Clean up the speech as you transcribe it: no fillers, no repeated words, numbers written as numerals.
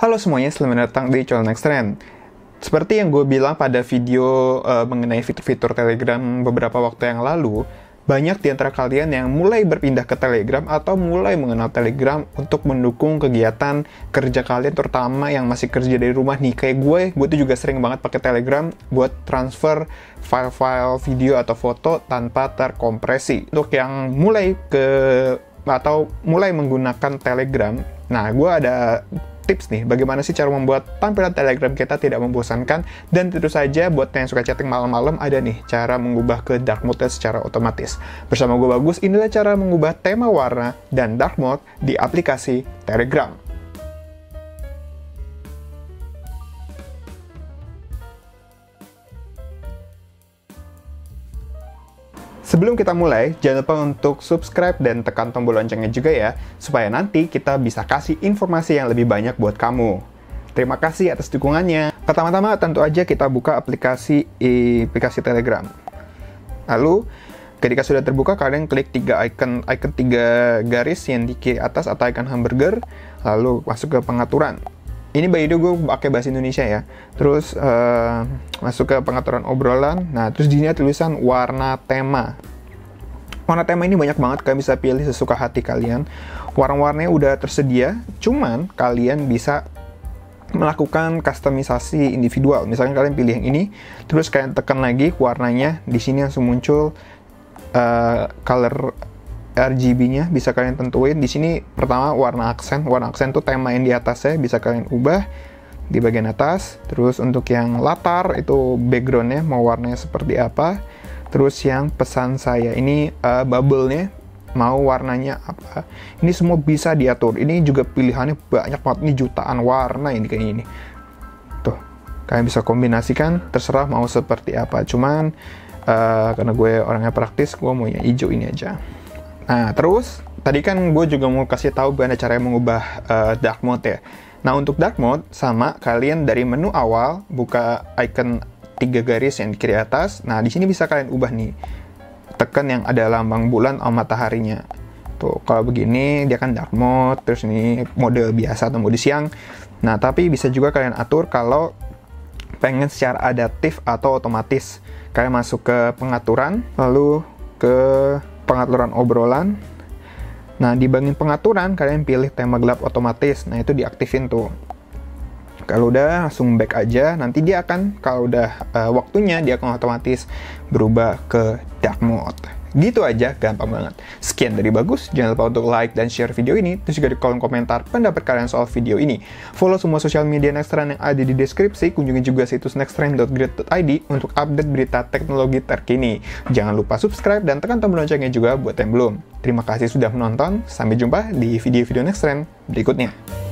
Halo semuanya, selamat datang di channel Nextren. Seperti yang gue bilang pada video mengenai fitur-fitur Telegram beberapa waktu yang lalu, banyak di antara kalian yang mulai berpindah ke Telegram atau mulai mengenal Telegram untuk mendukung kegiatan kerja kalian, terutama yang masih kerja dari rumah nih. Kayak gue tuh juga sering banget pakai Telegram buat transfer file-file video atau foto tanpa terkompresi. Untuk yang mulai mulai menggunakan Telegram, nah gue ada tips nih, bagaimana sih cara membuat tampilan Telegram kita tidak membosankan. Dan tentu saja buat yang suka chatting malam-malam, ada nih cara mengubah ke dark mode secara otomatis. Bersama gue Bagus, inilah cara mengubah tema warna dan dark mode di aplikasi Telegram. Sebelum kita mulai, jangan lupa untuk subscribe dan tekan tombol loncengnya juga ya, supaya nanti kita bisa kasih informasi yang lebih banyak buat kamu. Terima kasih atas dukungannya. Pertama-tama tentu aja kita buka aplikasi Telegram. Lalu, ketika sudah terbuka, kalian klik icon 3 garis yang di kiri atas atau icon hamburger, lalu masuk ke pengaturan. Ini by the way gue pakai bahasa Indonesia ya. Terus masuk ke pengaturan obrolan. Nah, terus di sini ada tulisan warna tema. Warna tema ini banyak banget, kalian bisa pilih sesuka hati kalian. Warna-warnanya udah tersedia, cuman kalian bisa melakukan customisasi individual. Misalnya kalian pilih yang ini, terus kalian tekan lagi warnanya, di sini langsung muncul color RGB-nya bisa kalian tentuin. Di sini pertama warna aksen. Warna aksen tuh tema yang di atasnya bisa kalian ubah di bagian atas. Terus untuk yang latar itu backgroundnya mau warnanya seperti apa. Terus yang pesan saya ini bubble-nya mau warnanya apa. Ini semua bisa diatur. Ini juga pilihannya banyak banget. Ini jutaan warna ini kayak ini. Tuh, kalian bisa kombinasikan terserah mau seperti apa. Cuman karena gue orangnya praktis, gue maunya hijau ini aja. Nah, terus tadi kan gue juga mau kasih tahu bagaimana cara mengubah dark mode ya. Nah, untuk dark mode sama, kalian dari menu awal buka icon 3 garis yang di kiri atas. Nah, di sini bisa kalian ubah nih. Tekan yang ada lambang bulan atau mataharinya. Tuh, kalau begini dia kan dark mode, terus ini mode biasa atau mode siang. Nah, tapi bisa juga kalian atur kalau pengen secara adaptif atau otomatis. Kalian masuk ke pengaturan, lalu ke pengaturan obrolan. Nah, di bagian pengaturan kalian pilih tema gelap otomatis. Nah, itu diaktifin tuh. Kalau udah langsung back aja, nanti dia akan kalau udah waktunya dia akan otomatis berubah ke dark mode. Gitu aja, gampang banget. Sekian dari Bagus, jangan lupa untuk like dan share video ini, terus juga di kolom komentar pendapat kalian soal video ini. Follow semua sosial media Nextren yang ada di deskripsi, kunjungi juga situs nextren.grid.id untuk update berita teknologi terkini. Jangan lupa subscribe dan tekan tombol loncengnya juga buat yang belum. Terima kasih sudah menonton, sampai jumpa di video-video Nextren berikutnya.